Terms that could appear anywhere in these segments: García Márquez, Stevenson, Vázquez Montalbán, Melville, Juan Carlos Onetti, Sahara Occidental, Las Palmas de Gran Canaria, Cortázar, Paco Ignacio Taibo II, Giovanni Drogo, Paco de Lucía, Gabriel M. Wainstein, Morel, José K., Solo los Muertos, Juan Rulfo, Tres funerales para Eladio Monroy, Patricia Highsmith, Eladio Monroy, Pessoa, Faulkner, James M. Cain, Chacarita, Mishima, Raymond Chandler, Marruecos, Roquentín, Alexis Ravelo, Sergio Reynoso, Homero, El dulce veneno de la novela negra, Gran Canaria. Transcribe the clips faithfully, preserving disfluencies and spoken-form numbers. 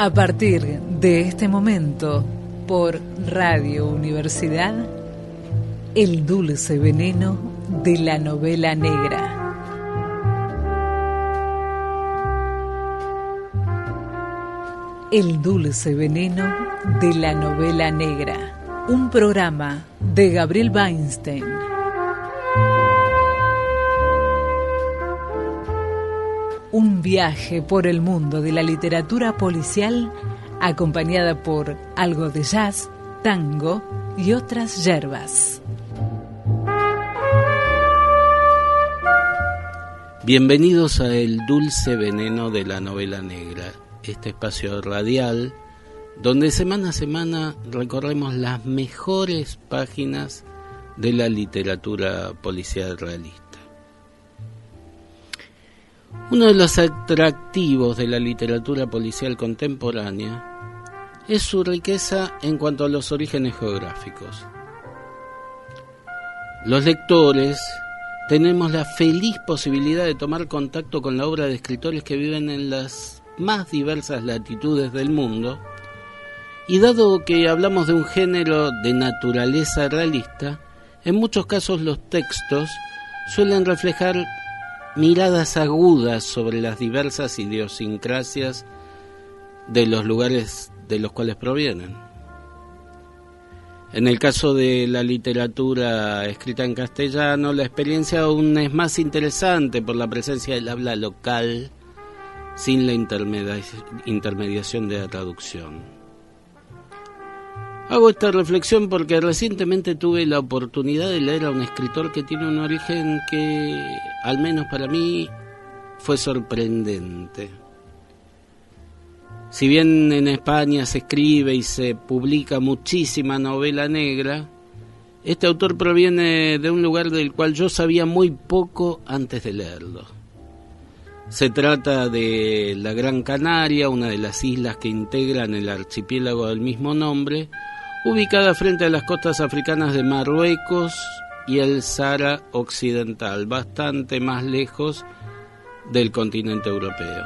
A partir de este momento, por Radio Universidad, El dulce veneno de la novela negra. El dulce veneno de la novela negra. Un programa de Gabriel Wainstein. Un viaje por el mundo de la literatura policial, acompañada por algo de jazz, tango y otras yerbas. Bienvenidos a El dulce veneno de la novela negra. Este espacio radial donde semana a semana recorremos las mejores páginas de la literatura policial realista. Uno de los atractivos de la literatura policial contemporánea es su riqueza en cuanto a los orígenes geográficos. Los lectores tenemos la feliz posibilidad de tomar contacto con la obra de escritores que viven en las más diversas latitudes del mundo, y dado que hablamos de un género de naturaleza realista, en muchos casos los textos suelen reflejar miradas agudas sobre las diversas idiosincrasias de los lugares de los cuales provienen. En el caso de la literatura escrita en castellano, la experiencia aún es más interesante por la presencia del habla local sin la intermediación de la traducción. Hago esta reflexión porque recientemente tuve la oportunidad de leer a un escritor que tiene un origen que, al menos para mí, fue sorprendente. Si bien en España se escribe y se publica muchísima novela negra, este autor proviene de un lugar del cual yo sabía muy poco antes de leerlo. Se trata de la Gran Canaria, una de las islas que integran el archipiélago del mismo nombre, ubicada frente a las costas africanas de Marruecos y el Sahara Occidental, bastante más lejos del continente europeo.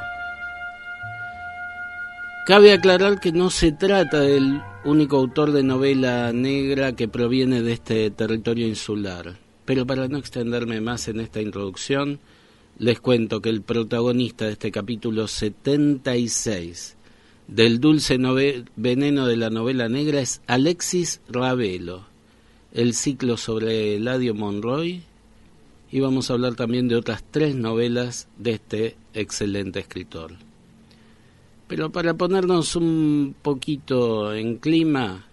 Cabe aclarar que no se trata del único autor de novela negra que proviene de este territorio insular, pero para no extenderme más en esta introducción, les cuento que el protagonista de este capítulo setenta y seis del dulce nove- veneno de la novela negra es Alexis Ravelo, el ciclo sobre Eladio Monroy, y vamos a hablar también de otras tres novelas de este excelente escritor. Pero para ponernos un poquito en clima,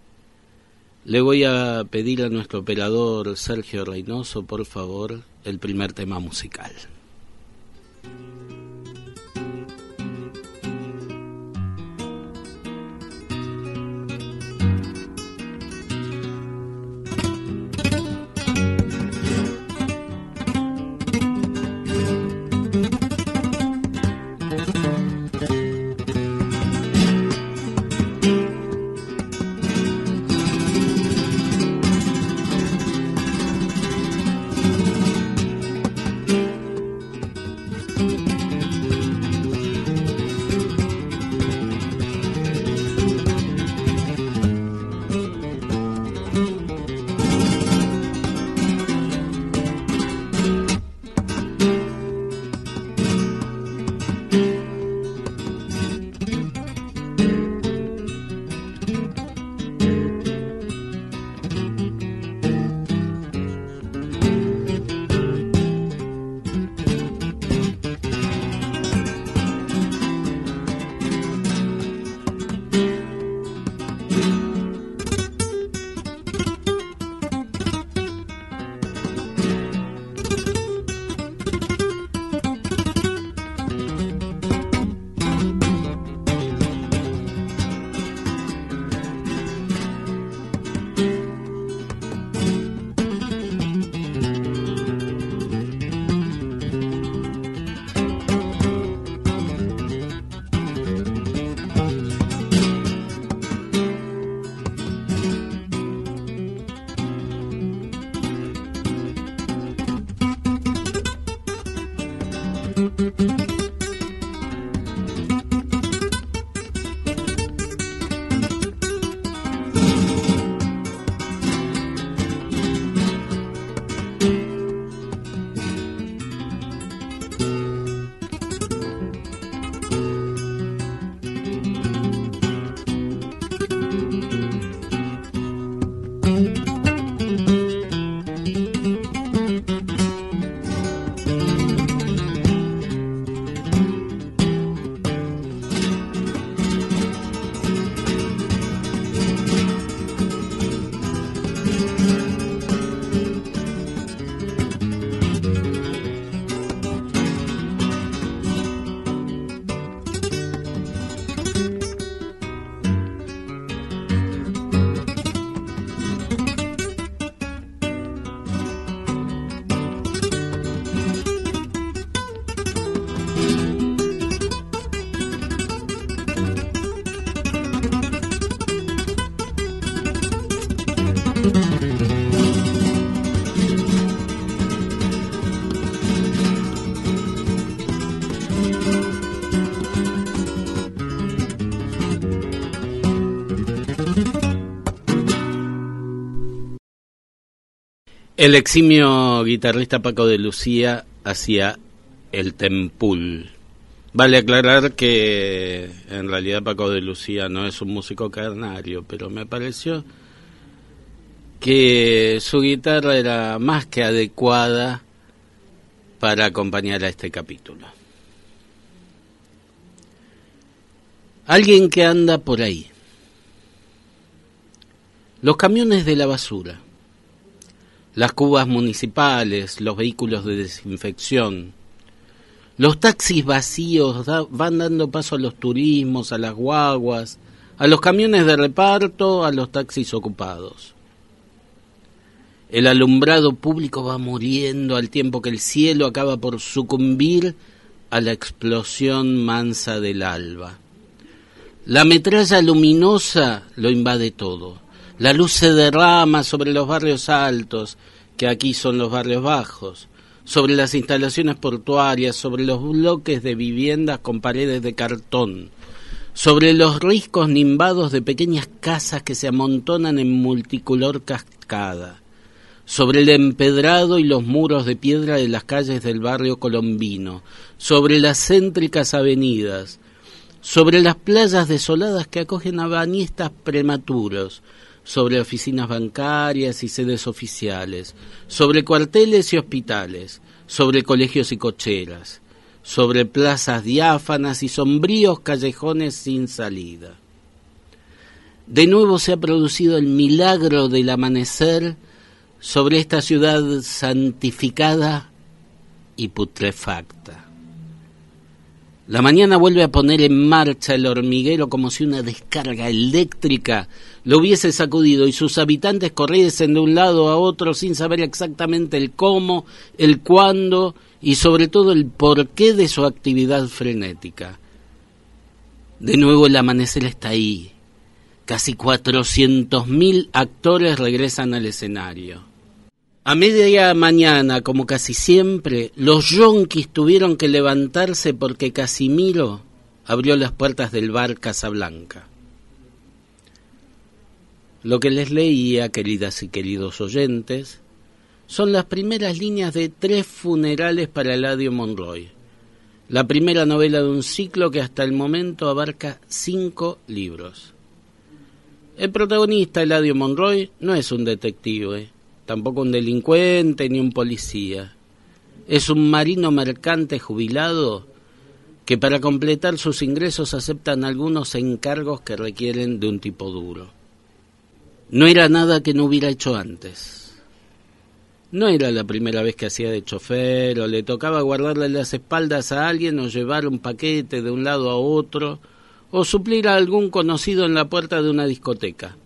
le voy a pedir a nuestro operador Sergio Reynoso, por favor, el primer tema musical. El eximio guitarrista Paco de Lucía hacía el tempul. Vale aclarar que en realidad Paco de Lucía no es un músico canario, pero me pareció que su guitarra era más que adecuada para acompañar a este capítulo. Alguien que anda por ahí. Los camiones de la basura. Las cubas municipales, los vehículos de desinfección. Los taxis vacíos da, van dando paso a los turismos, a las guaguas, a los camiones de reparto, a los taxis ocupados. El alumbrado público va muriendo al tiempo que el cielo acaba por sucumbir a la explosión mansa del alba. La metralla luminosa lo invade todo. La luz se derrama sobre los barrios altos, que aquí son los barrios bajos, sobre las instalaciones portuarias, sobre los bloques de viviendas con paredes de cartón, sobre los riscos nimbados de pequeñas casas que se amontonan en multicolor cascada, sobre el empedrado y los muros de piedra de las calles del barrio colombino, sobre las céntricas avenidas, sobre las playas desoladas que acogen a bañistas prematuros, sobre oficinas bancarias y sedes oficiales, sobre cuarteles y hospitales, sobre colegios y cocheras, sobre plazas diáfanas y sombríos callejones sin salida. De nuevo se ha producido el milagro del amanecer sobre esta ciudad santificada y putrefacta. La mañana vuelve a poner en marcha el hormiguero como si una descarga eléctrica lo hubiese sacudido y sus habitantes corriesen de un lado a otro sin saber exactamente el cómo, el cuándo y sobre todo el porqué de su actividad frenética. De nuevo el amanecer está ahí. Casi cuatrocientos mil actores regresan al escenario. A media mañana, como casi siempre, los yonquis tuvieron que levantarse porque Casimiro abrió las puertas del bar Casablanca. Lo que les leía, queridas y queridos oyentes, son las primeras líneas de Tres funerales para Eladio Monroy, la primera novela de un ciclo que hasta el momento abarca cinco libros. El protagonista, Eladio Monroy, no es un detective, tampoco un delincuente ni un policía. Es un marino mercante jubilado que para completar sus ingresos aceptan algunos encargos que requieren de un tipo duro. No era nada que no hubiera hecho antes. No era la primera vez que hacía de chofer o le tocaba guardarle las espaldas a alguien o llevar un paquete de un lado a otro o suplir a algún conocido en la puerta de una discoteca.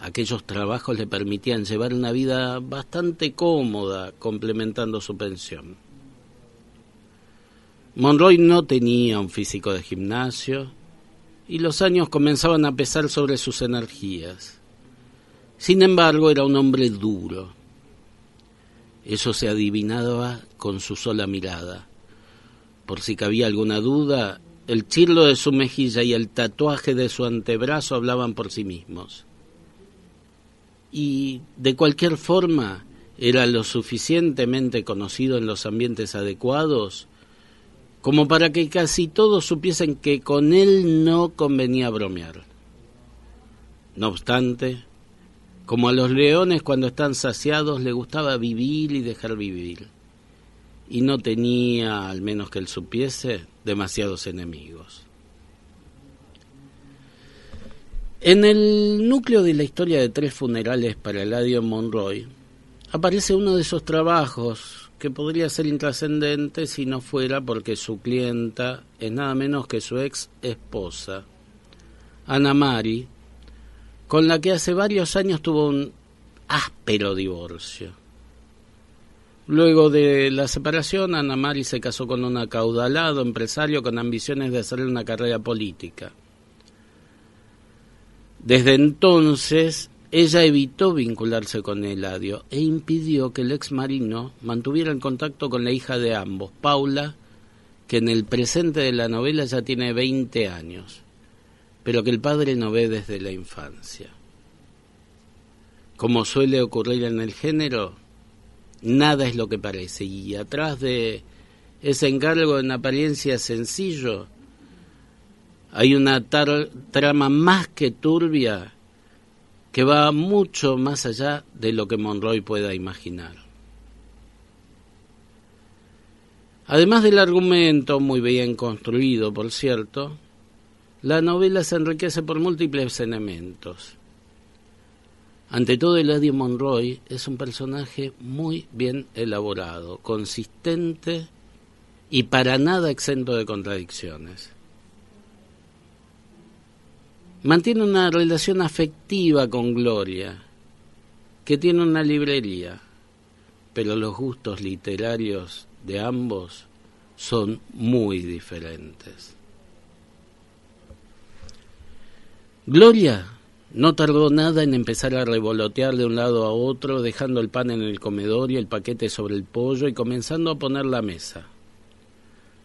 Aquellos trabajos le permitían llevar una vida bastante cómoda, complementando su pensión. Monroy no tenía un físico de gimnasio y los años comenzaban a pesar sobre sus energías. Sin embargo, era un hombre duro. Eso se adivinaba con su sola mirada. Por si cabía alguna duda, el chirlo de su mejilla y el tatuaje de su antebrazo hablaban por sí mismos. Y, de cualquier forma, era lo suficientemente conocido en los ambientes adecuados como para que casi todos supiesen que con él no convenía bromear. No obstante, como a los leones cuando están saciados, le gustaba vivir y dejar vivir. Y no tenía, al menos que él supiese, demasiados enemigos. En el núcleo de la historia de Tres funerales para Eladio Monroy aparece uno de esos trabajos que podría ser intrascendente si no fuera porque su clienta es nada menos que su ex esposa, Ana Mari, con la que hace varios años tuvo un áspero divorcio. Luego de la separación, Ana Mari se casó con un acaudalado empresario con ambiciones de hacerle una carrera política. Desde entonces, ella evitó vincularse con Eladio e impidió que el ex marino mantuviera el contacto con la hija de ambos, Paula, que en el presente de la novela ya tiene veinte años, pero que el padre no ve desde la infancia. como suele ocurrir en el género, nada es lo que parece, y atrás de ese encargo en apariencia sencillo hay una tar- trama más que turbia que va mucho más allá de lo que Monroy pueda imaginar. Además del argumento, muy bien construido por cierto, la novela se enriquece por múltiples elementos. Ante todo, Eladio Monroy es un personaje muy bien elaborado, consistente y para nada exento de contradicciones. Mantiene una relación afectiva con Gloria, que tiene una librería, pero los gustos literarios de ambos son muy diferentes. Gloria no tardó nada en empezar a revolotear de un lado a otro, dejando el pan en el comedor y el paquete sobre el pollo y comenzando a poner la mesa.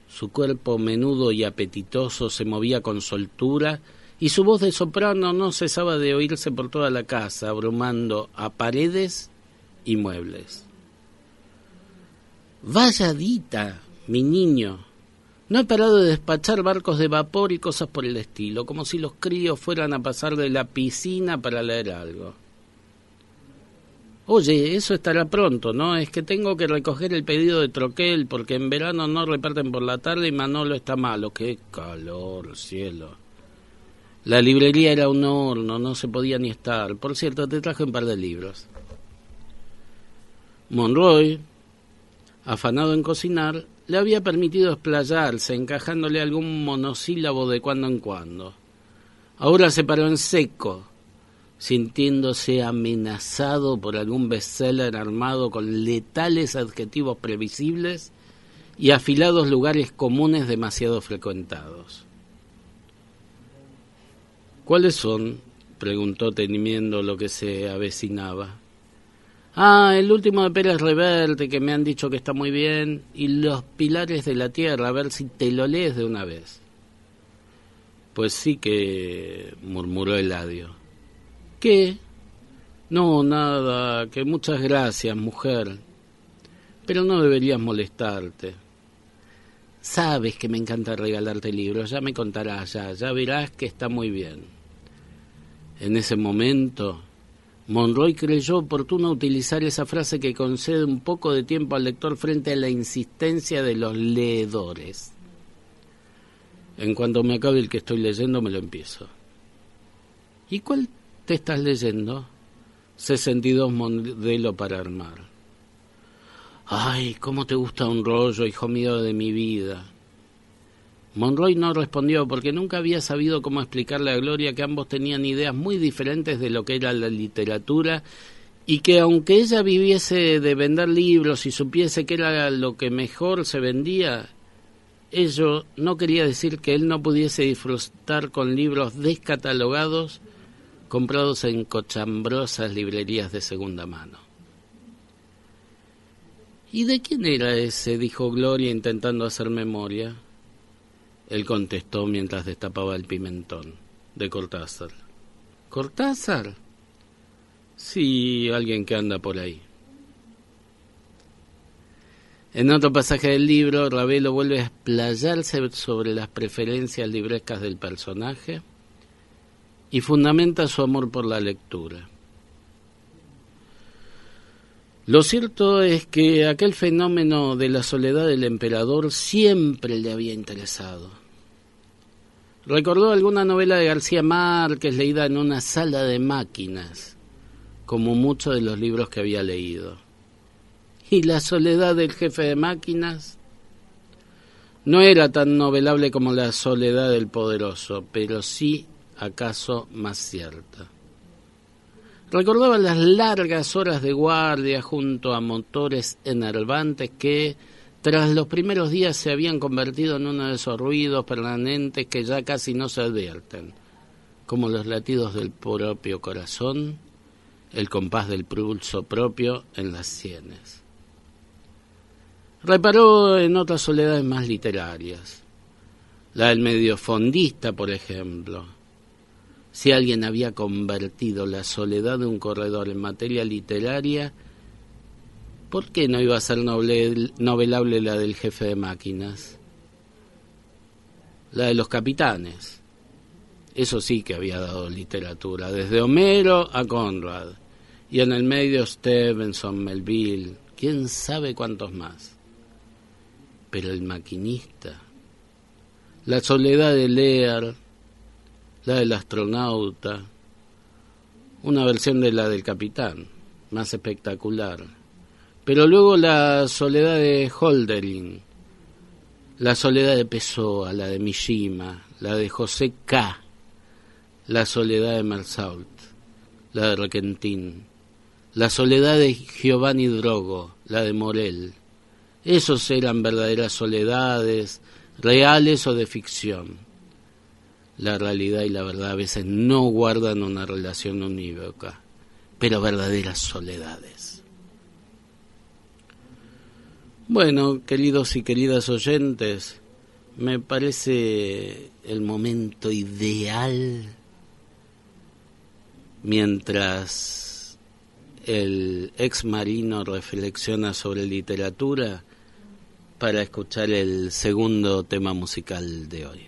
Su cuerpo menudo y apetitoso se movía con soltura, y su voz de soprano no cesaba de oírse por toda la casa, abrumando a paredes y muebles. «Vaya dita, mi niño. No he parado de despachar barcos de vapor y cosas por el estilo, como si los críos fueran a pasar de la piscina para leer algo. Oye, eso estará pronto, ¿no? Es que tengo que recoger el pedido de troquel, porque en verano no reparten por la tarde y Manolo está malo. ¡Qué calor, cielo! La librería era un horno, no se podía ni estar. Por cierto, te traje un par de libros». Monroy, afanado en cocinar, le había permitido explayarse, encajándole algún monosílabo de cuando en cuando. Ahora se paró en seco, sintiéndose amenazado por algún bestseller armado con letales adjetivos previsibles y afilados lugares comunes demasiado frecuentados. «¿Cuáles son?», preguntó temiendo lo que se avecinaba. «Ah, el último de Pérez Reverte, que me han dicho que está muy bien, y Los pilares de la tierra, a ver si te lo lees de una vez». «Pues sí que...», murmuró Eladio. «¿Qué?». «No, nada, que muchas gracias, mujer, pero no deberías molestarte. Sabes que me encanta regalarte libros, ya me contarás, ya, ya verás que está muy bien». En ese momento, Monroy creyó oportuno utilizar esa frase que concede un poco de tiempo al lector frente a la insistencia de los leedores. «En cuanto me acabe el que estoy leyendo, me lo empiezo». «¿Y cuál te estás leyendo?». sesenta y dos modelo para armar». «Ay, cómo te gusta un rollo, hijo mío de mi vida». Monroy no respondió porque nunca había sabido cómo explicarle a Gloria que ambos tenían ideas muy diferentes de lo que era la literatura y que aunque ella viviese de vender libros y supiese que era lo que mejor se vendía, ello no quería decir que él no pudiese disfrutar con libros descatalogados comprados en cochambrosas librerías de segunda mano. «¿Y de quién era ese?», dijo Gloria intentando hacer memoria. Él contestó mientras destapaba el pimentón. «De Cortázar». «¿Cortázar?». «Sí, alguien que anda por ahí». En otro pasaje del libro, Ravelo vuelve a explayarse sobre las preferencias librescas del personaje y fundamenta su amor por la lectura. Lo cierto es que aquel fenómeno de la soledad del emperador siempre le había interesado. Recordó alguna novela de García Márquez leída en una sala de máquinas, como muchos de los libros que había leído. Y la soledad del jefe de máquinas no era tan novelable como la soledad del poderoso, pero sí acaso más cierta. Recordaba las largas horas de guardia junto a motores enervantes que, tras los primeros días, se habían convertido en uno de esos ruidos permanentes que ya casi no se advierten, como los latidos del propio corazón, el compás del pulso propio en las sienes. Reparó en otras soledades más literarias, la del mediofondista, por ejemplo. Si alguien había convertido la soledad de un corredor en materia literaria, ¿por qué no iba a ser noble, novelable la del jefe de máquinas? La de los capitanes. Eso sí que había dado literatura, desde Homero a Conrad. Y en el medio Stevenson, Melville, quién sabe cuántos más. Pero el maquinista, la soledad de Lear, la del astronauta, una versión de la del capitán, más espectacular. Pero luego la soledad de Hölderlin, la soledad de Pessoa, la de Mishima, la de José K., la soledad de Mersault, la de Roquentín, la soledad de Giovanni Drogo, la de Morel. Esos eran verdaderas soledades, reales o de ficción. La realidad y la verdad a veces no guardan una relación unívoca, pero verdaderas soledades. Bueno, queridos y queridas oyentes, me parece el momento ideal, mientras el ex marino reflexiona sobre literatura, para escuchar el segundo tema musical de hoy.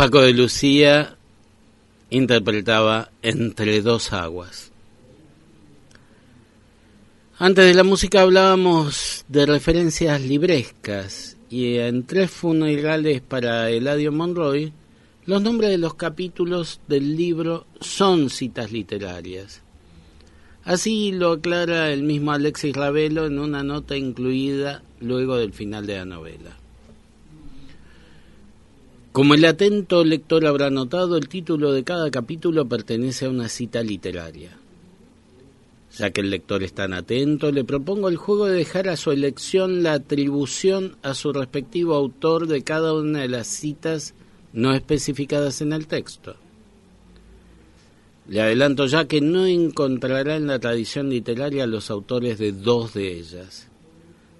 Paco de Lucía interpretaba Entre dos aguas. Antes de la música hablábamos de referencias librescas, y en Tres funerales para Eladio Monroy, los nombres de los capítulos del libro son citas literarias. Así lo aclara el mismo Alexis Ravelo en una nota incluida luego del final de la novela. Como el atento lector habrá notado, el título de cada capítulo pertenece a una cita literaria. Ya que el lector es tan atento, le propongo el juego de dejar a su elección la atribución a su respectivo autor de cada una de las citas no especificadas en el texto. Le adelanto ya que no encontrará en la tradición literaria los autores de dos de ellas.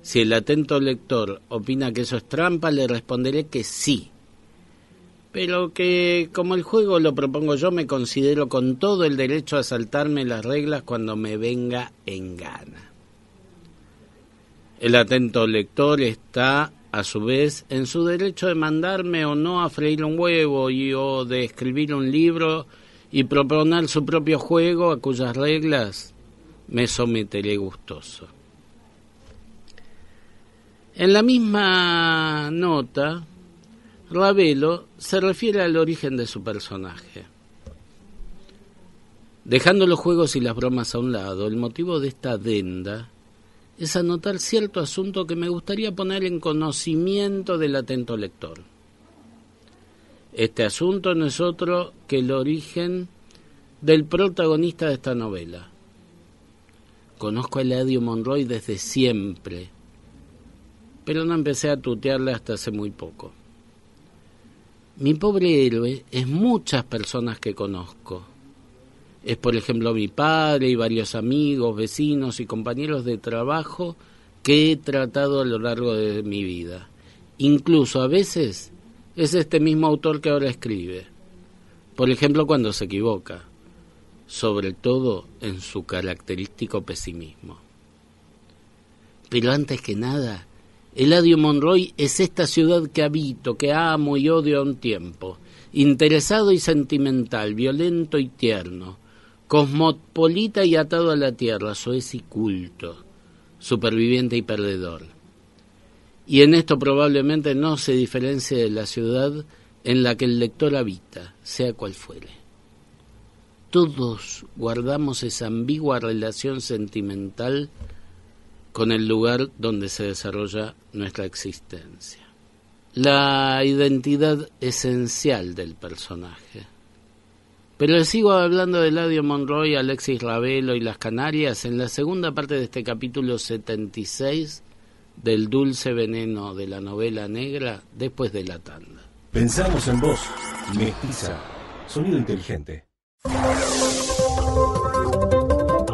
Si el atento lector opina que eso es trampa, le responderé que sí, pero que, como el juego lo propongo yo, me considero con todo el derecho a saltarme las reglas cuando me venga en gana. El atento lector está, a su vez, en su derecho de mandarme o no a freír un huevo y o de escribir un libro y proponer su propio juego a cuyas reglas me someteré gustoso. En la misma nota, Ravelo se refiere al origen de su personaje. Dejando los juegos y las bromas a un lado, el motivo de esta adenda es anotar cierto asunto que me gustaría poner en conocimiento del atento lector. Este asunto no es otro que el origen del protagonista de esta novela. Conozco a Eladio Monroy desde siempre, pero no empecé a tutearle hasta hace muy poco. Mi pobre héroe es muchas personas que conozco. Es, por ejemplo, mi padre y varios amigos, vecinos y compañeros de trabajo que he tratado a lo largo de mi vida. Incluso a veces es este mismo autor que ahora escribe. Por ejemplo, cuando se equivoca, sobre todo en su característico pesimismo. Pero antes que nada, Eladio Monroy es esta ciudad que habito, que amo y odio a un tiempo, interesado y sentimental, violento y tierno, cosmopolita y atado a la tierra, soez y culto, superviviente y perdedor. Y en esto probablemente no se diferencie de la ciudad en la que el lector habita, sea cual fuere. Todos guardamos esa ambigua relación sentimental con el lugar donde se desarrolla nuestra existencia. La identidad esencial del personaje. Pero les sigo hablando de Eladio Monroy, Alexis Ravelo y las Canarias en la segunda parte de este capítulo setenta y seis del dulce veneno de la novela negra, después de la tanda. Pensamos en voz mestiza, sonido inteligente.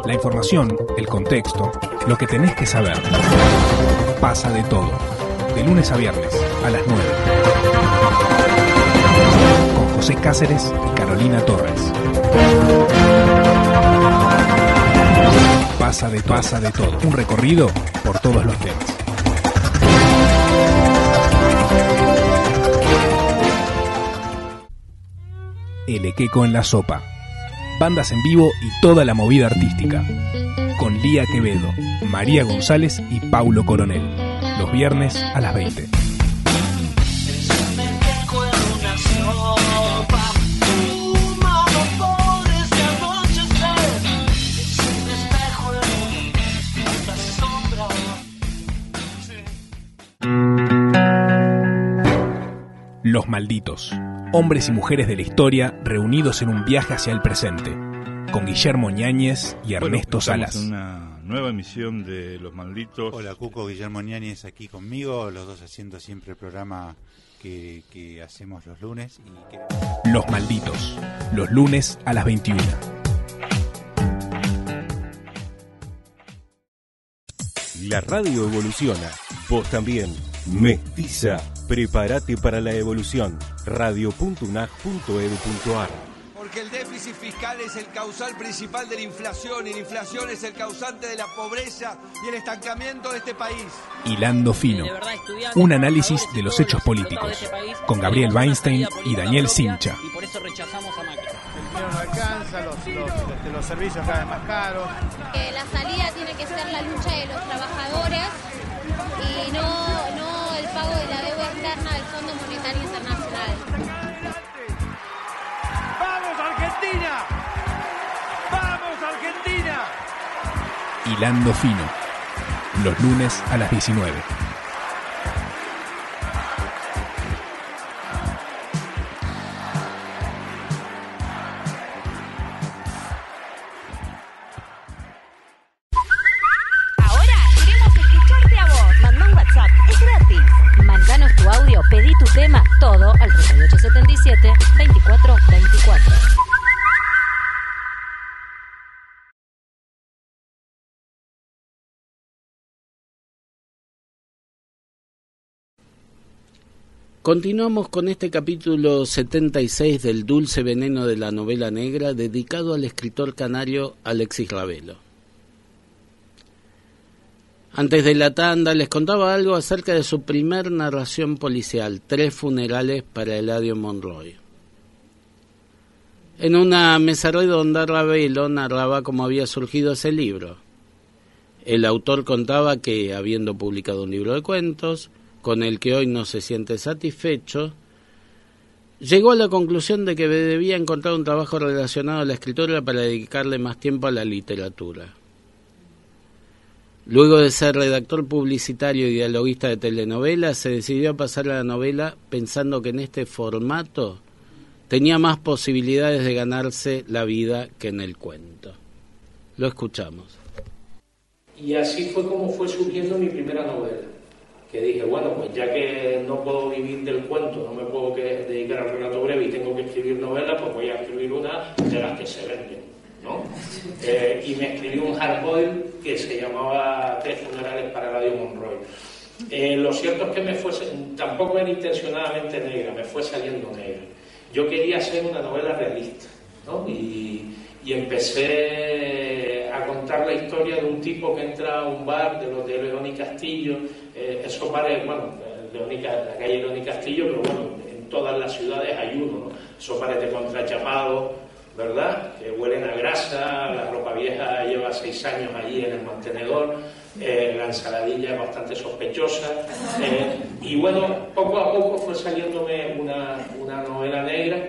La información, el contexto, lo que tenés que saber. Pasa de todo. De lunes a viernes a las nueve. Con José Cáceres y Carolina Torres. Pasa de, pasa de todo. Un recorrido por todos los temas. El Equeco en la sopa. Bandas en vivo y toda la movida artística. Con Lía Quevedo, María González y Paulo Coronel. Los viernes a las veinte. Los Malditos. Hombres y mujeres de la historia reunidos en un viaje hacia el presente, con Guillermo Ñáñez y Ernesto bueno, Salas. Una nueva emisión de Los Malditos. Hola Cuco, Guillermo Ñáñez aquí conmigo, los dos haciendo siempre el programa que, que hacemos los lunes. Y que... Los Malditos, los lunes a las veintiuno. La radio evoluciona, vos también. Mestiza, prepárate para la evolución. radio punto unaj punto edu punto ar. Porque el déficit déficit fiscal es el causal principal de la inflación y la inflación es el causante de la pobreza y el estancamiento de este país. Hilando fino, un análisis de los hechos políticos, con Gabriel Wainstein y Daniel Cincha. Y por eso rechazamos a Macri. El dinero no alcanza, los, los, los servicios cada vez más caros. Eh, la salida tiene que ser la lucha de los trabajadores y no, no el pago de la deuda externa del Fondo Monetario Internacional. Argentina, vamos Argentina. Hilando fino, los lunes a las diecinueve. Ahora queremos escucharte a vos. Mandá un WhatsApp, es gratis. Mandanos tu audio, pedí tu tema, todo al treinta y ocho setenta y siete veinticuatro veinticuatro. Continuamos con este capítulo setenta y seis del Dulce Veneno de la Novela Negra, dedicado al escritor canario Alexis Ravelo. Antes de la tanda les contaba algo acerca de su primer narración policial, Tres funerales para Eladio Monroy. En una mesa redonda Ravelo narraba cómo había surgido ese libro. El autor contaba que, habiendo publicado un libro de cuentos, con el que hoy no se siente satisfecho, llegó a la conclusión de que debía encontrar un trabajo relacionado a la escritura para dedicarle más tiempo a la literatura. Luego de ser redactor publicitario y dialoguista de telenovelas, se decidió a pasar a la novela pensando que en este formato tenía más posibilidades de ganarse la vida que en el cuento. Lo escuchamos. Y así fue como fue surgiendo mi primera novela. Que dije, bueno, pues ya que no puedo vivir del cuento, no me puedo dedicar al relato breve y tengo que escribir novelas, pues voy a escribir una de las que se venden, ¿no? Eh, y me escribí un hardboil que se llamaba Tres funerales para Eladio Monroy. Eh, lo cierto es que me fue, tampoco era intencionadamente negra, me fue saliendo negra. Yo quería hacer una novela realista, ¿no? Y, y empecé a contar la historia de un tipo que entra a un bar de los de León y Castillo. Eh, esos bares, bueno, Leónica, la calle León y Castillo, pero bueno, en todas las ciudades hay uno, ¿no? Esos bares de contrachapados, ¿verdad? Que huelen a grasa, la ropa vieja lleva seis años allí en el mantenedor, eh, la ensaladilla es bastante sospechosa. Eh, y bueno, poco a poco fue saliéndome una, una novela negra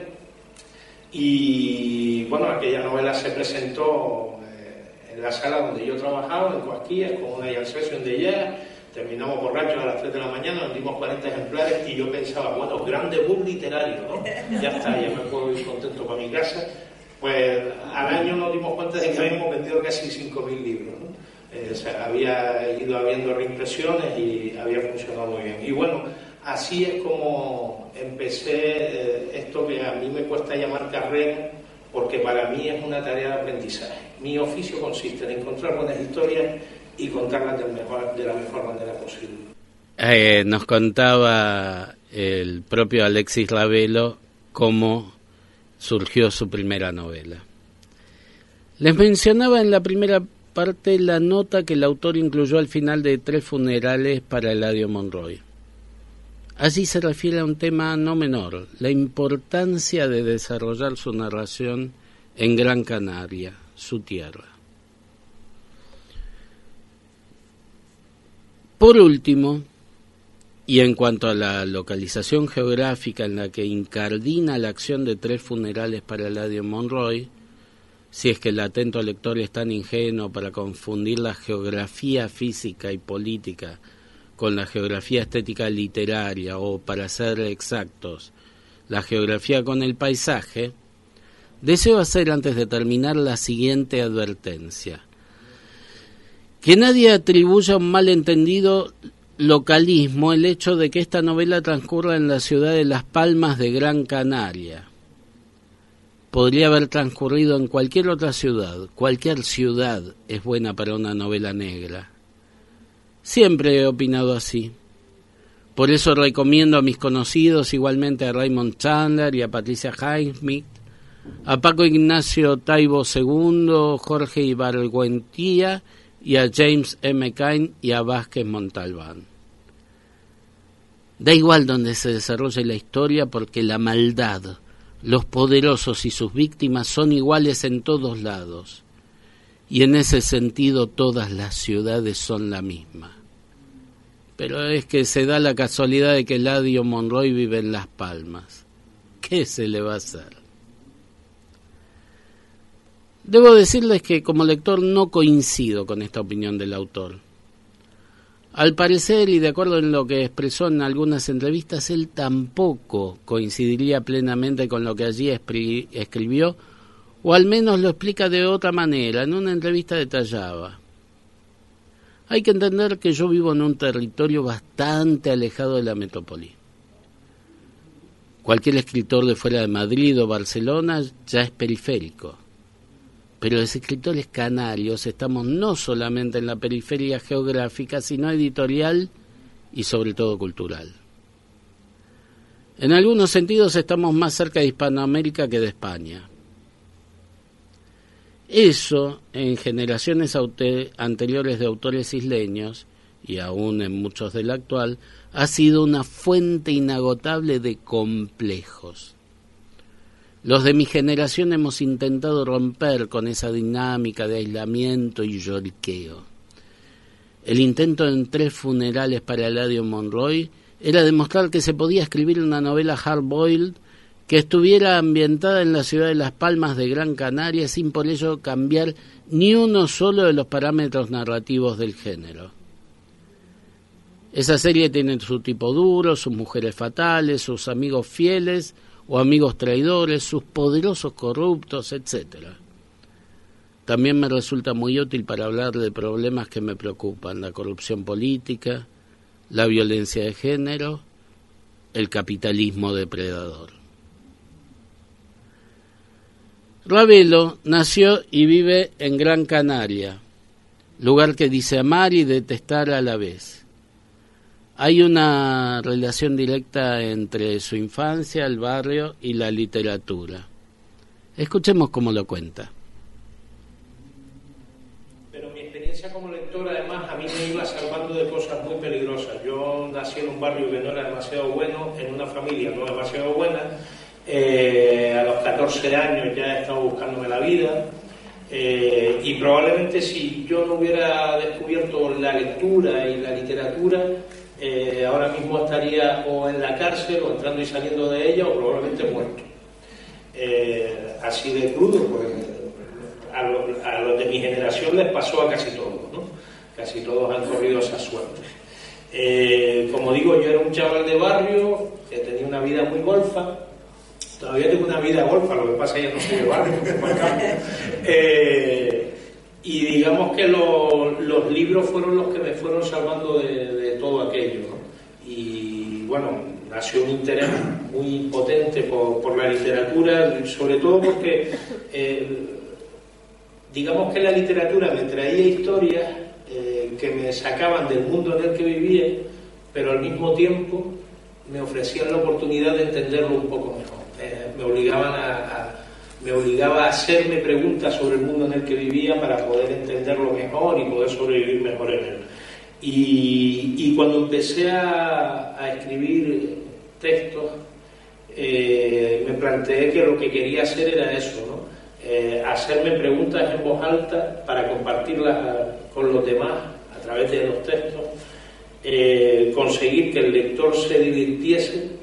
y bueno, aquella novela se presentó eh, en la sala donde yo trabajaba, en Coasquillas, con una sesión de jazz. Terminamos borrachos a las tres de la mañana, vendimos cuarenta ejemplares y yo pensaba, bueno, gran debut literario, ¿no? Ya está, ya me puedo ir contento para mi casa. Pues al año nos dimos cuenta de que habíamos vendido casi cinco mil libros, ¿no? Eh, o sea, había ido habiendo reimpresiones y había funcionado muy bien. Y bueno, así es como empecé eh, esto que a mí me cuesta llamar carrera, porque para mí es una tarea de aprendizaje. Mi oficio consiste en encontrar buenas historias y contarlas del mejor, de la mejor manera posible. Eh, nos contaba el propio Alexis Ravelo cómo surgió su primera novela. Les mencionaba en la primera parte la nota que el autor incluyó al final de Tres funerales para Eladio Monroy. Allí se refiere a un tema no menor, la importancia de desarrollar su narración en Gran Canaria, su tierra. Por último, y en cuanto a la localización geográfica en la que incardina la acción de Tres funerales para Eladio Monroy, si es que el atento lector es tan ingenuo para confundir la geografía física y política con la geografía estética literaria, o para ser exactos, la geografía con el paisaje, deseo hacer antes de terminar la siguiente advertencia. Que nadie atribuya a un malentendido localismo el hecho de que esta novela transcurra en la ciudad de Las Palmas de Gran Canaria. Podría haber transcurrido en cualquier otra ciudad. Cualquier ciudad es buena para una novela negra. Siempre he opinado así. Por eso recomiendo a mis conocidos, igualmente a Raymond Chandler y a Patricia Highsmith, a Paco Ignacio Taibo segundo, Jorge Ibargüengoitia y a James M. Cain y a Vázquez Montalbán. Da igual donde se desarrolle la historia, porque la maldad, los poderosos y sus víctimas son iguales en todos lados, y en ese sentido todas las ciudades son la misma. Pero es que se da la casualidad de que Eladio Monroy vive en Las Palmas. ¿Qué se le va a hacer? Debo decirles que como lector no coincido con esta opinión del autor. Al parecer, y de acuerdo en lo que expresó en algunas entrevistas, él tampoco coincidiría plenamente con lo que allí escribió, o al menos lo explica de otra manera. En una entrevista detallaba: hay que entender que yo vivo en un territorio bastante alejado de la metrópoli. Cualquier escritor de fuera de Madrid o Barcelona ya es periférico, pero los escritores canarios estamos no solamente en la periferia geográfica, sino editorial y sobre todo cultural. En algunos sentidos estamos más cerca de Hispanoamérica que de España. Eso, en generaciones aute- anteriores de autores isleños, y aún en muchos de la actual, ha sido una fuente inagotable de complejos. Los de mi generación hemos intentado romper con esa dinámica de aislamiento y lloriqueo. El intento en Tres funerales para Eladio Monroy era demostrar que se podía escribir una novela hard-boiled que estuviera ambientada en la ciudad de Las Palmas de Gran Canaria sin por ello cambiar ni uno solo de los parámetros narrativos del género. Esa serie tiene su tipo duro, sus mujeres fatales, sus amigos fieles o amigos traidores, sus poderosos corruptos, etcétera. También me resulta muy útil para hablar de problemas que me preocupan: la corrupción política, la violencia de género, el capitalismo depredador. Ravelo nació y vive en Gran Canaria, lugar que dice amar y detestar a la vez. Hay una relación directa entre su infancia, el barrio y la literatura. Escuchemos cómo lo cuenta. Pero mi experiencia como lector, además, a mí me iba salvando de cosas muy peligrosas. Yo nací en un barrio que no era demasiado bueno, en una familia no demasiado buena. Eh, a los catorce años ya estaba buscándome la vida. Eh, y probablemente si yo no hubiera descubierto la lectura y la literatura, Eh, ahora mismo estaría o en la cárcel o entrando y saliendo de ella, o probablemente muerto. Eh, así de crudo, porque a, lo, a los de mi generación les pasó a casi todos, ¿no? Casi todos han corrido esa suerte. Eh, como digo, yo era un chaval de barrio que tenía una vida muy golfa. Todavía tengo una vida golfa, lo que pasa es que ya no soy de barrio, eh, y digamos que lo, los libros fueron los que me fueron salvando de, de todo aquello, ¿no? Y bueno, nació un interés muy potente por, por la literatura, sobre todo porque eh, digamos que la literatura me traía historias eh, que me sacaban del mundo en el que vivía, pero al mismo tiempo me ofrecían la oportunidad de entenderlo un poco mejor. Eh, me obligaban a, a me obligaba a hacerme preguntas sobre el mundo en el que vivía para poder entenderlo mejor y poder sobrevivir mejor en él. Y, y cuando empecé a, a escribir textos, eh, me planteé que lo que quería hacer era eso, ¿no? Eh, hacerme preguntas en voz alta para compartirlas a, con los demás a través de los textos, eh, conseguir que el lector se divirtiese,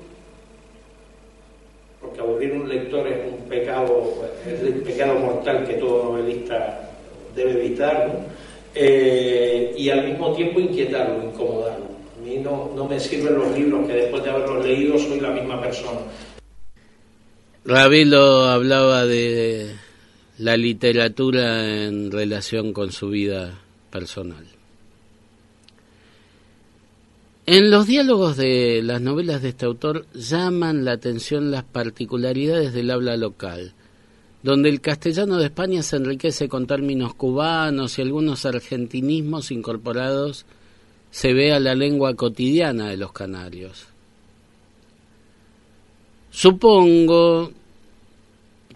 porque aburrir a un lector es un pecado, es el pecado mortal que todo novelista debe evitar, ¿no? Eh, y al mismo tiempo inquietarlo, incomodarlo. A mí no, no me sirven los libros que después de haberlos leído soy la misma persona. Ravelo hablaba de la literatura en relación con su vida personal. En los diálogos de las novelas de este autor llaman la atención las particularidades del habla local, donde el castellano de España se enriquece con términos cubanos y algunos argentinismos incorporados se ve a la lengua cotidiana de los canarios. Supongo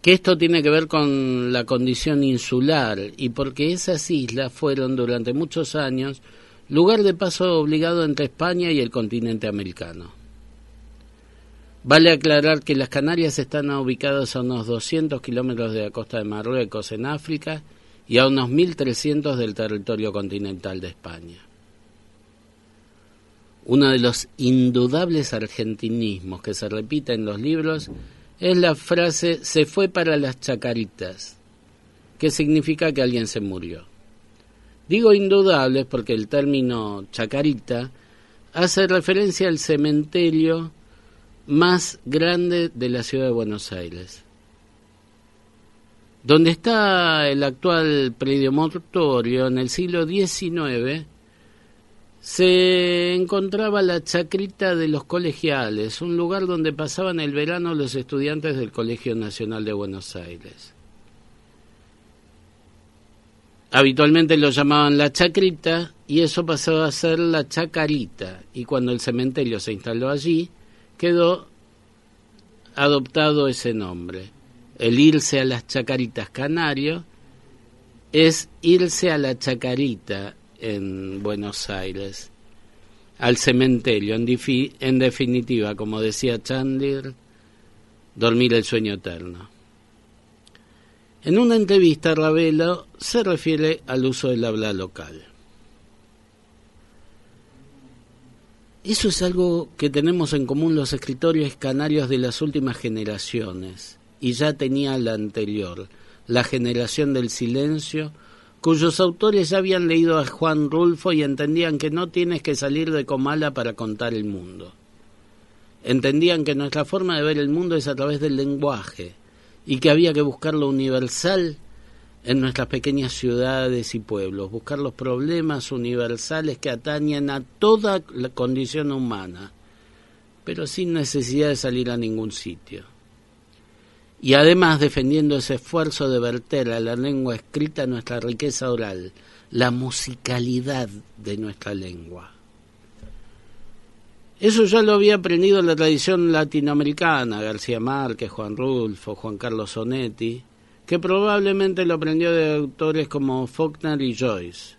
que esto tiene que ver con la condición insular y porque esas islas fueron durante muchos años lugar de paso obligado entre España y el continente americano. Vale aclarar que las Canarias están ubicadas a unos doscientos kilómetros de la costa de Marruecos en África y a unos mil trescientos del territorio continental de España. Uno de los indudables argentinismos que se repite en los libros es la frase «se fue para las Chacaritas», que significa que alguien se murió. Digo indudables porque el término «chacarita» hace referencia al cementerio más grande de la ciudad de Buenos Aires, donde está el actual predio mortuorio. En el siglo diecinueve se encontraba la Chacrita de los Colegiales, un lugar donde pasaban el verano los estudiantes del Colegio Nacional de Buenos Aires. Habitualmente lo llamaban la Chacrita y eso pasó a ser la Chacarita, y cuando el cementerio se instaló allí quedó adoptado ese nombre. El irse a las Chacaritas canario es irse a la Chacarita en Buenos Aires, al cementerio, en, difi- en definitiva, como decía Chandler, dormir el sueño eterno. En una entrevista, Ravelo se refiere al uso del habla local. Eso es algo que tenemos en común los escritores canarios de las últimas generaciones, y ya tenía la anterior, la generación del silencio, cuyos autores ya habían leído a Juan Rulfo y entendían que no tienes que salir de Comala para contar el mundo. Entendían que nuestra forma de ver el mundo es a través del lenguaje y que había que buscar lo universal en nuestras pequeñas ciudades y pueblos, buscar los problemas universales que atañen a toda la condición humana, pero sin necesidad de salir a ningún sitio. Y además defendiendo ese esfuerzo de verter a la lengua escrita nuestra riqueza oral, la musicalidad de nuestra lengua. Eso ya lo había aprendido en la tradición latinoamericana, García Márquez, Juan Rulfo, Juan Carlos Onetti, que probablemente lo aprendió de autores como Faulkner y Joyce,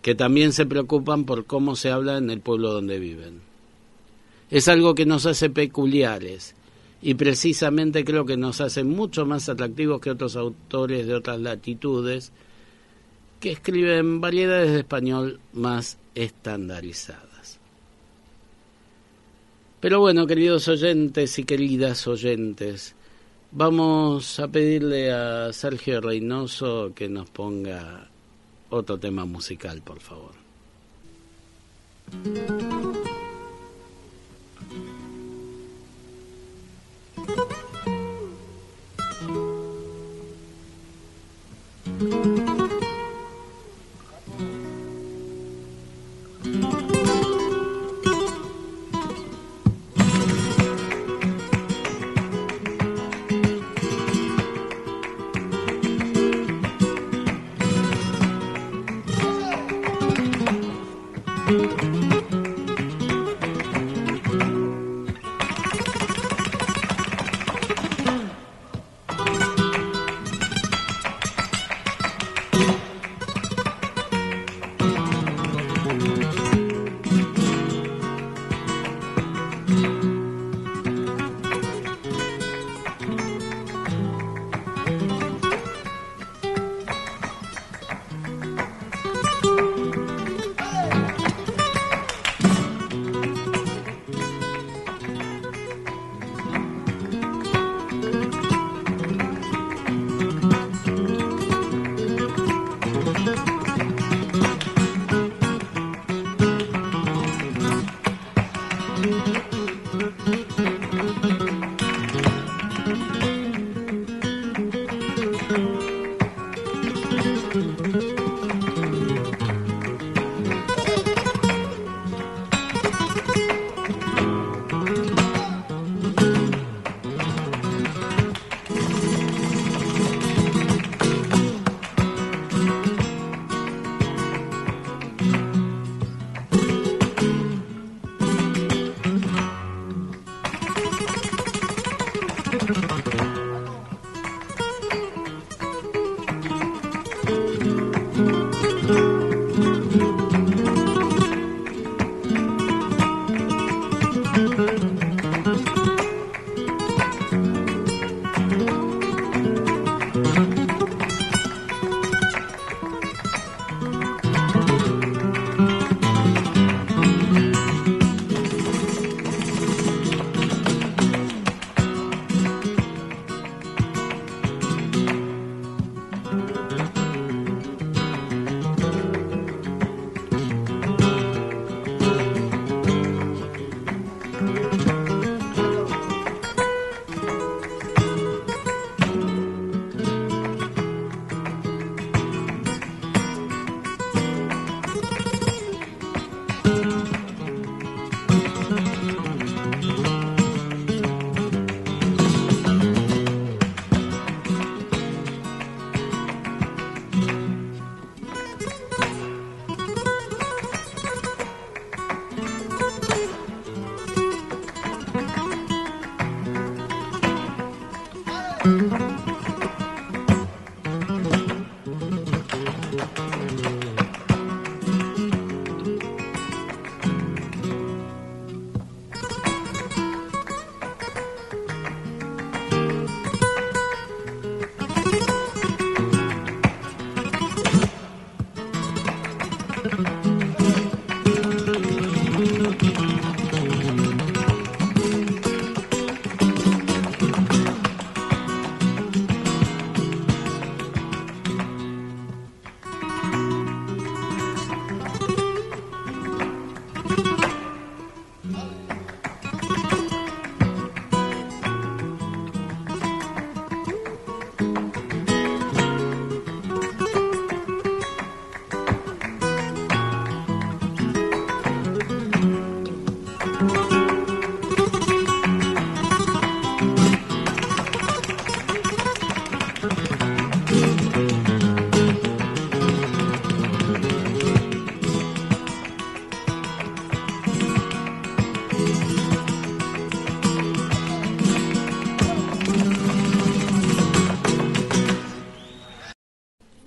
que también se preocupan por cómo se habla en el pueblo donde viven. Es algo que nos hace peculiares, y precisamente creo que nos hacen mucho más atractivos que otros autores de otras latitudes que escriben variedades de español más estandarizadas. Pero bueno, queridos oyentes y queridas oyentes, vamos a pedirle a Sergio Reynoso que nos ponga otro tema musical, por favor.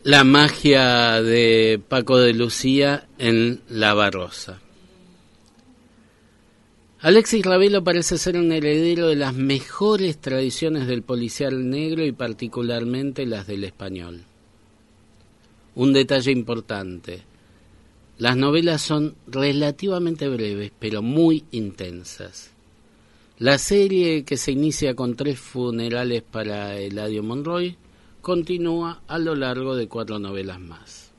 La magia de Paco de Lucía en La Barrosa. Alexis Ravelo parece ser un heredero de las mejores tradiciones del policial negro y particularmente las del español. Un detalle importante: las novelas son relativamente breves, pero muy intensas. La serie, que se inicia con Tres funerales para Eladio Monroy, continúa a lo largo de cuatro novelas más.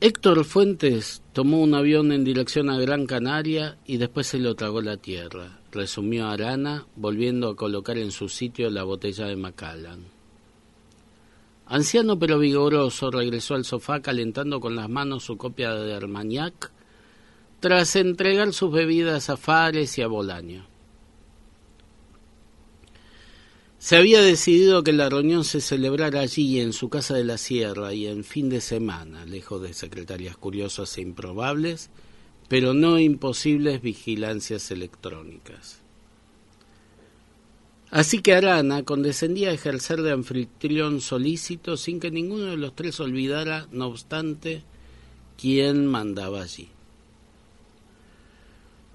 Héctor Fuentes tomó un avión en dirección a Gran Canaria y después se lo tragó la tierra, resumió a Arana, volviendo a colocar en su sitio la botella de Macallan. Anciano pero vigoroso, regresó al sofá calentando con las manos su copia de Armagnac, tras entregar sus bebidas a Fares y a Bolaño. Se había decidido que la reunión se celebrara allí, en su casa de la Sierra, y en fin de semana, lejos de secretarias curiosas e improbables, pero no imposibles, vigilancias electrónicas. Así que Arana condescendía a ejercer de anfitrión solícito, sin que ninguno de los tres olvidara, no obstante, quién mandaba allí.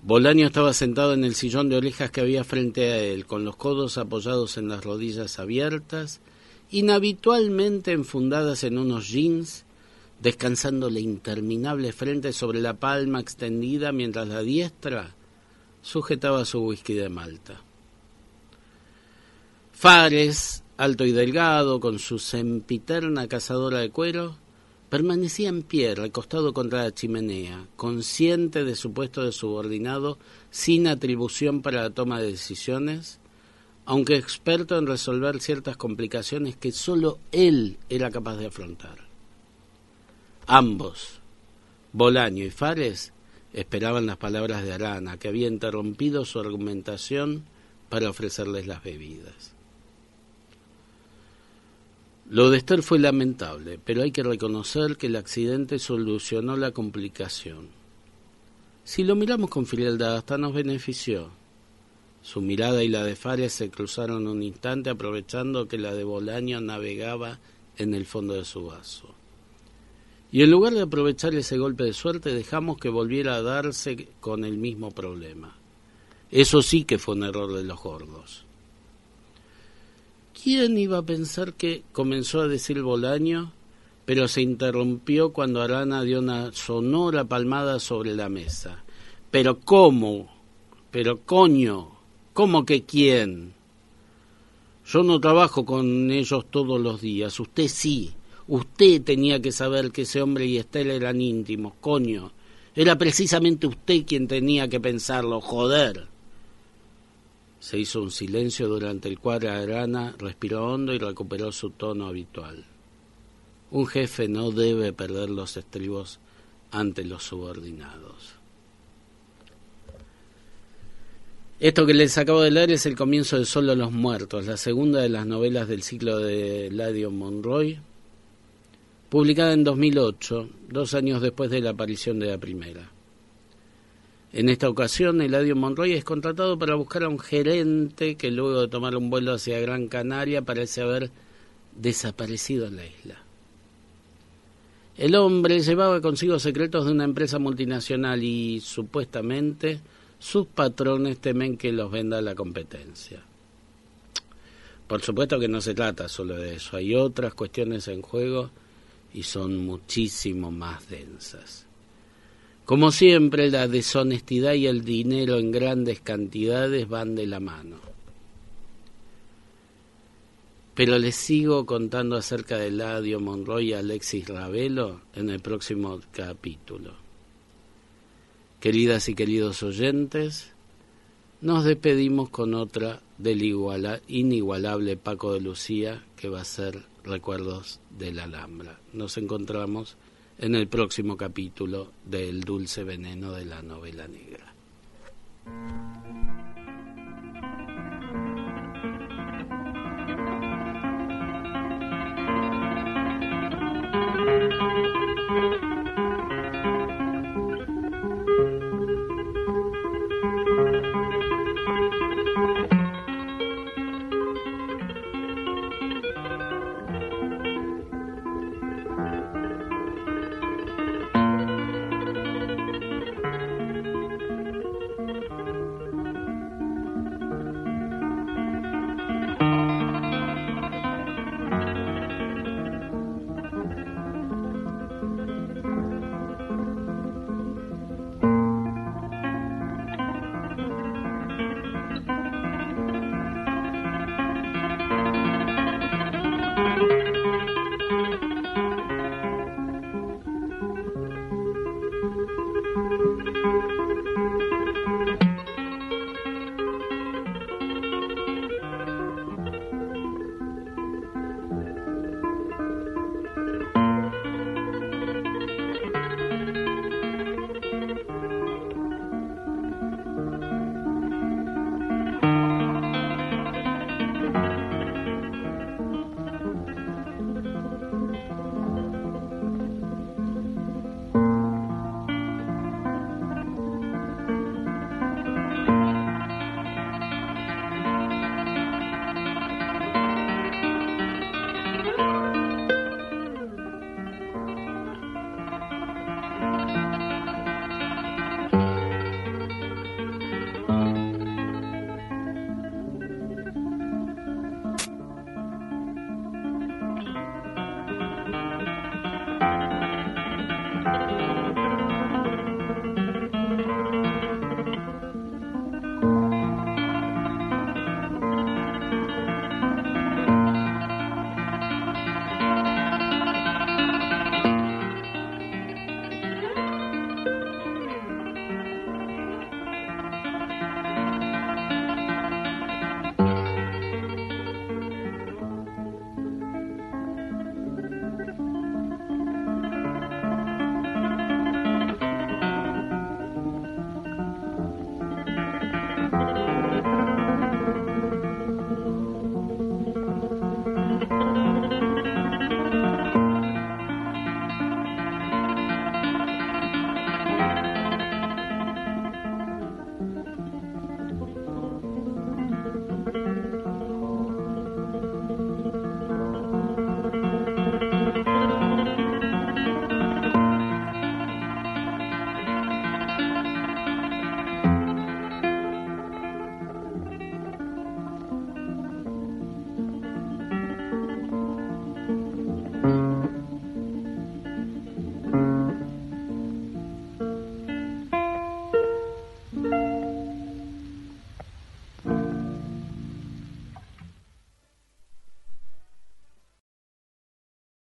Bolaño estaba sentado en el sillón de orejas que había frente a él, con los codos apoyados en las rodillas abiertas, inhabitualmente enfundadas en unos jeans, descansando la interminable frente sobre la palma extendida mientras la diestra sujetaba su whisky de Malta. Fares, alto y delgado, con su sempiterna cazadora de cuero, permanecía en pie, recostado contra la chimenea, consciente de su puesto de subordinado, sin atribución para la toma de decisiones, aunque experto en resolver ciertas complicaciones que solo él era capaz de afrontar. Ambos, Bolaño y Fares, esperaban las palabras de Arana, que había interrumpido su argumentación para ofrecerles las bebidas. Lo de Esther fue lamentable, pero hay que reconocer que el accidente solucionó la complicación. Si lo miramos con frialdad, hasta nos benefició. Su mirada y la de Fares se cruzaron un instante, aprovechando que la de Bolaño navegaba en el fondo de su vaso. Y en lugar de aprovechar ese golpe de suerte, dejamos que volviera a darse con el mismo problema. Eso sí que fue un error de los gordos. ¿Quién iba a pensar que...? Comenzó a decir Bolaño, pero se interrumpió cuando Arana dio una sonora palmada sobre la mesa. ¿Pero cómo? ¿Pero coño? ¿Cómo que quién? Yo no trabajo con ellos todos los días. Usted sí. Usted tenía que saber que ese hombre y Esther eran íntimos, coño. Era precisamente usted quien tenía que pensarlo, joder. Se hizo un silencio durante el cual Arana respiró hondo y recuperó su tono habitual. Un jefe no debe perder los estribos ante los subordinados. Esto que les acabo de leer es el comienzo de Solo los muertos, la segunda de las novelas del ciclo de Eladio Monroy, publicada en dos mil ocho, dos años después de la aparición de la primera. En esta ocasión, Eladio Monroy es contratado para buscar a un gerente que, luego de tomar un vuelo hacia Gran Canaria, parece haber desaparecido en la isla. El hombre llevaba consigo secretos de una empresa multinacional y, supuestamente, sus patrones temen que los venda la competencia. Por supuesto que no se trata solo de eso, hay otras cuestiones en juego y son muchísimo más densas. Como siempre, la deshonestidad y el dinero en grandes cantidades van de la mano. Pero les sigo contando acerca de Eladio Monroy y Alexis Ravelo en el próximo capítulo. Queridas y queridos oyentes, nos despedimos con otra del iguala, inigualable Paco de Lucía, que va a ser Recuerdos de la Alhambra. Nos encontramos en el próximo capítulo de El dulce veneno de la novela negra.